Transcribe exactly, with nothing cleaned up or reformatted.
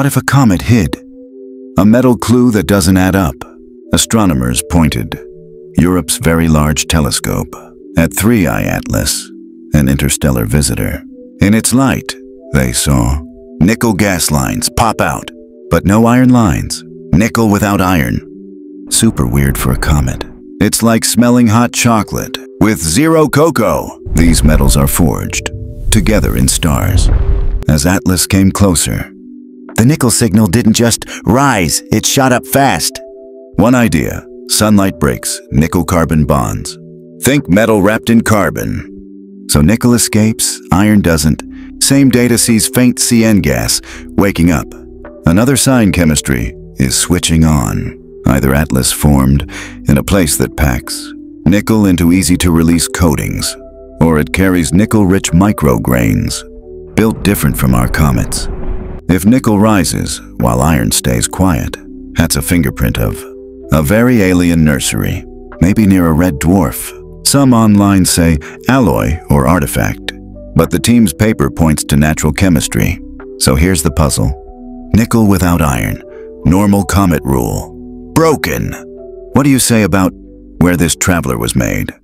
What if a comet hid? A metal clue that doesn't add up. Astronomers pointed Europe's Very Large Telescope at three I ATLAS, an interstellar visitor. In its light, they saw nickel gas lines pop out, but no iron lines. Nickel without iron. Super weird for a comet. It's like smelling hot chocolate with zero cocoa. These metals are forged together in stars. As Atlas came closer, the nickel signal didn't just rise, it shot up fast. One idea: sunlight breaks nickel-carbon bonds. Think metal wrapped in carbon. So nickel escapes, iron doesn't. Same data sees faint C N gas waking up. Another sign chemistry is switching on. Either Atlas formed in a place that packs nickel into easy-to-release coatings, or it carries nickel-rich micrograins, built different from our comets. If nickel rises while iron stays quiet, that's a fingerprint of a very alien nursery, maybe near a red dwarf. Some online say alloy or artifact, but the team's paper points to natural chemistry. So here's the puzzle. Nickel without iron, normal comet rule. Broken. What do you say about where this traveler was made?